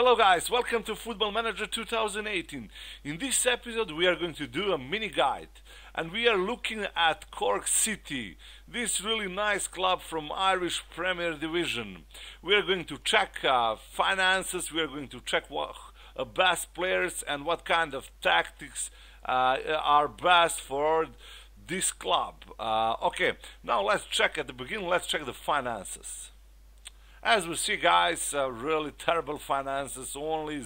Hello guys, welcome to Football Manager 2018. In this episode we are going to do a mini guide and we are looking at Cork City, this really nice club from Irish Premier Division. We are going to check finances, we are going to check what best players and what kind of tactics are best for this club. Okay, now let's check at the beginning, let's check the finances. As we see guys, really terrible finances, only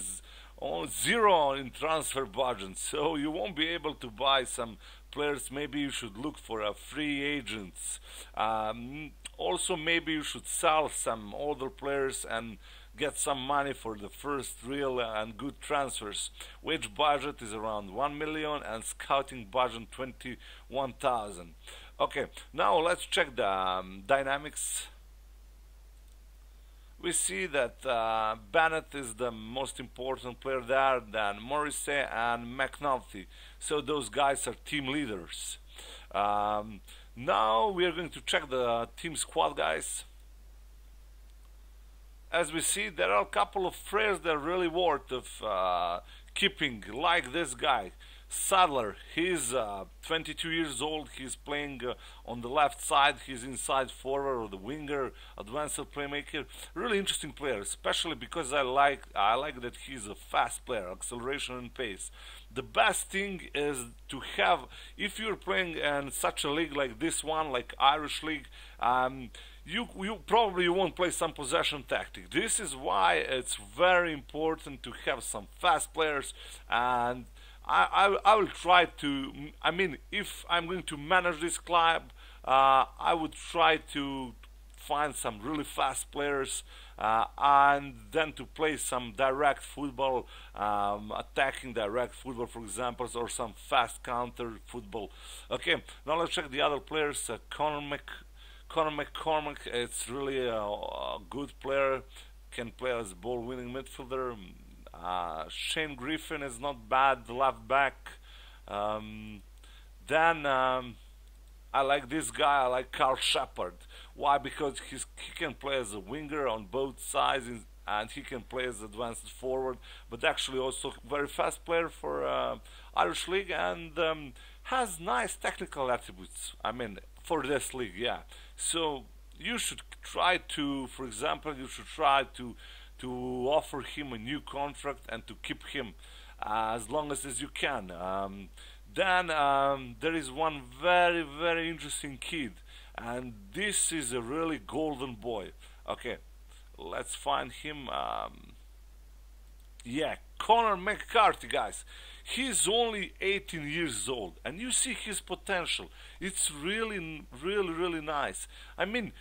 zero in transfer budget, so you won't be able to buy some players. Maybe you should look for a free agents. Also maybe you should sell some older players and get some money for the first real and good transfers. Wage budget is around 1 million and scouting budget 21,000. Okay, now let's check the dynamics. We see that Bennett is the most important player there, then Morrissey and McNulty. So those guys are team leaders. Now we are going to check the team squad, guys. As we see, there are a couple of players that are really worth of keeping, like this guy, Sadler. He's 22 years old, he's playing on the left side, he's inside forward or the winger, advanced playmaker. Really interesting player, especially because I like that he's a fast player, acceleration and pace. The best thing is to have, if you're playing in such a league like this one, like Irish League, you probably won't play some possession tactic. This is why it's very important to have some fast players, and I will try to, I mean, if I'm going to manage this club, I would try to find some really fast players and then to play some direct football, attacking direct football, for example, or some fast counter football. Okay, now let's check the other players. Conor McCormack, it's really a good player, can play as ball-winning midfielder. Shane Griffin is not bad, left back. Then I like this guy, I like Carl Shepherd. Why? Because he can play as a winger on both sides and he can play as advanced forward, but actually also very fast player for Irish League, and has nice technical attributes, I mean, for this league, yeah. So you should try to, for example, you should try to offer him a new contract and to keep him as long as you can. Then there is one very, very interesting kid, and this is a really golden boy. Okay, let's find him. Yeah, Conor McCarthy, guys. He's only 18 years old, and you see his potential. It's really, really, really nice. I mean,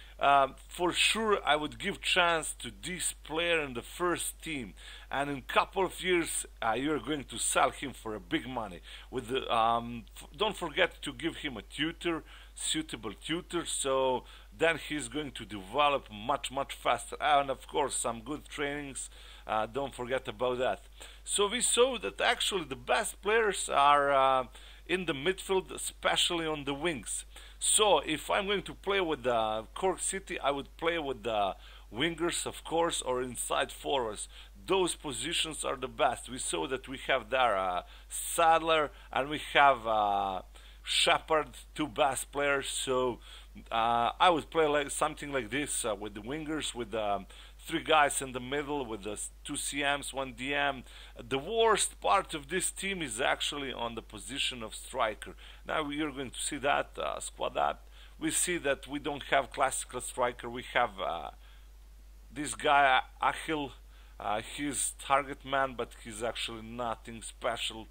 for sure, I would give chance to this player in the first team, and in a couple of years, you're going to sell him for a big money. With the, don't forget to give him a tutor, suitable tutor, so then he's going to develop much, much faster, and of course, some good trainings. Don't forget about that. So we saw that actually the best players are in the midfield, especially on the wings. So if I'm going to play with Cork City, I would play with the wingers, of course, or inside forwards. Those positions are the best. We saw that we have Dara Sadler and we have Shepherd, two best players. So I would play like something like this with the wingers, with the three guys in the middle, with the two CMs, one DM. The worst part of this team is actually on the position of striker. Now you're going to see that squad up. We see that we don't have classical striker. We have this guy Achille. He's target man, but he's actually nothing special.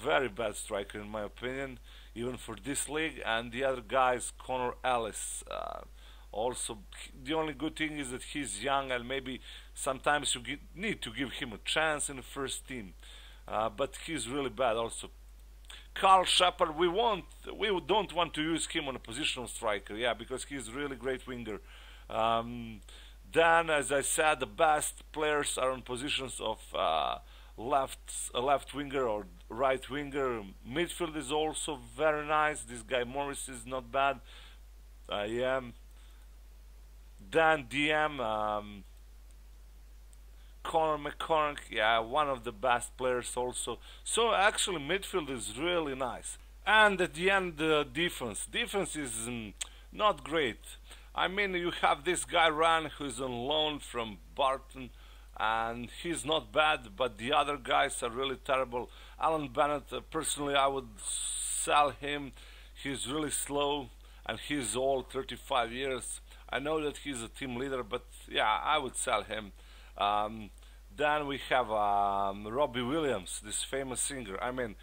Very bad striker in my opinion, even for this league. And the other guy is Conor Ellis. Also, the only good thing is that he's young and maybe sometimes you need to give him a chance in the first team. But he's really bad also. Carl Shepherd, we don't want to use him on a positional striker, yeah, because he's a really great winger. Then, as I said, the best players are on positions of left winger or right winger. Midfield is also very nice. This guy Morris is not bad. Then DM Conor McCormack, yeah, one of the best players also. So actually midfield is really nice. And at the end, defense. Defense is not great. I mean, you have this guy Ryan who's on loan from Barton, and he's not bad, but the other guys are really terrible. Alan Bennett, personally, I would sell him. He's really slow, and he's old, 35 years. I know that he's a team leader, but yeah, I would sell him. Then we have Robbie Williams, this famous singer. I mean,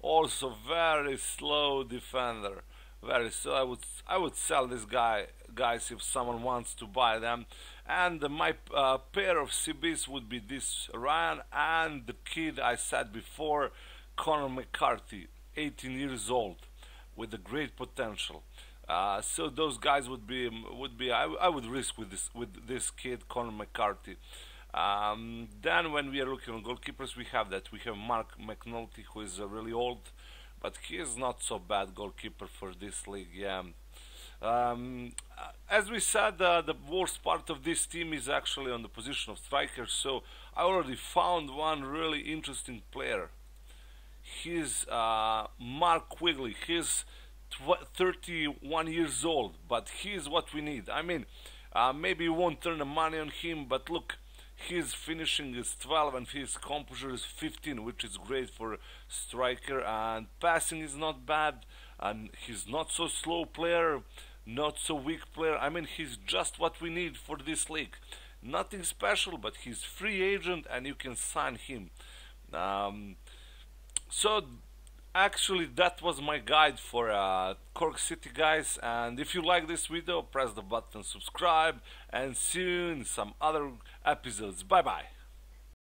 also very slow defender. Very slow. I would sell this guy, guys, if someone wants to buy them. And my pair of CBs would be this Ryan and the kid I said before, Conor McCarthy, 18 years old, with a great potential. So those guys would be I would risk with this kid Conor McCarthy. Then when we are looking on goalkeepers, we have Mark McNulty, who is really old, but he is not so bad goalkeeper for this league. Yeah. As we said, the worst part of this team is actually on the position of striker. So I already found one really interesting player. He's Mark Quigley. He's 31 years old, but he's what we need. I mean, maybe you won't turn the money on him, but look, his finishing is 12 and his composure is 15, which is great for a striker. And passing is not bad, and he's not so slow player, not so weak player. I mean, he's just what we need for this league. Nothing special, but he's free agent and you can sign him. So actually that was my guide for Cork City, guys. And if you like this video, press the button, subscribe, and see you in some other episodes. Bye bye.